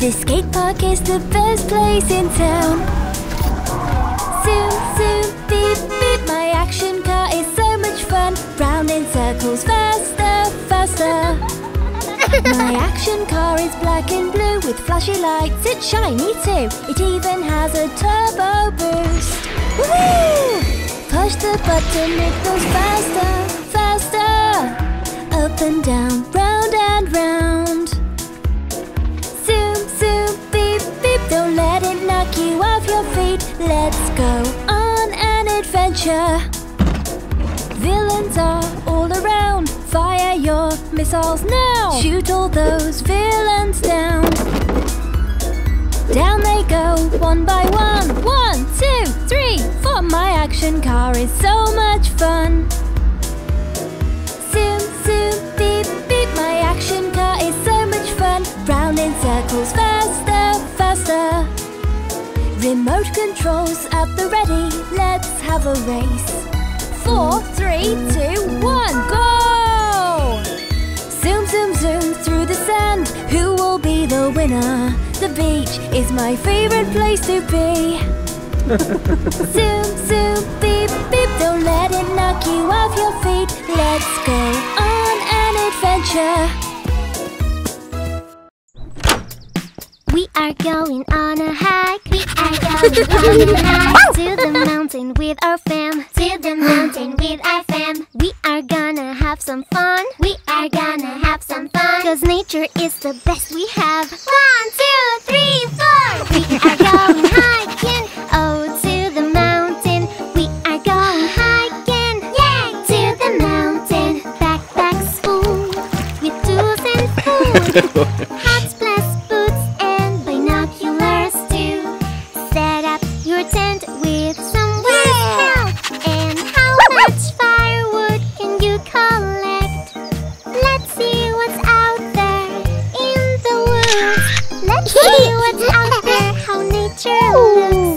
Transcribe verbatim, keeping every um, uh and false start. The skate park is the best place in town. Zoom, zoom, beep, beep. My action car is so much fun. Round in circles, faster, faster. My action car is black and blue with flashy lights. It's shiny too. It even has a turbo boost. Woohoo! Push the button, it goes faster, faster. Up and down, round and round. Don't let it knock you off your feet. Let's go on an adventure. Villains are all around. Fire your missiles now. Shoot all those villains down. Down they go, one by one. One, two, three, four. My action car is so much fun. Zoom, zoom, beep, beep. My action car is so much fun. Round in circles, faster, faster. Remote controls at the ready. Let's have a race. Four, three, two, one, go! Zoom, zoom, zoom through the sand. Who will be the winner? The beach is my favorite place to be. Zoom, zoom, beep, beep. Don't let it knock you off your feet. Let's go on an adventure. We are going on a hike. We are going on a hike. To the mountain with our fam. To the mountain with our fam. We are gonna have some fun. We are gonna have some fun. 'Cause nature is the best we have. One, two, three, four. We are going hiking. Oh, to the mountain. We are going hiking. Yay! To the mountain. Backpack full with tools and food. Hats plus boots. Let's see what's out there, how nature looks.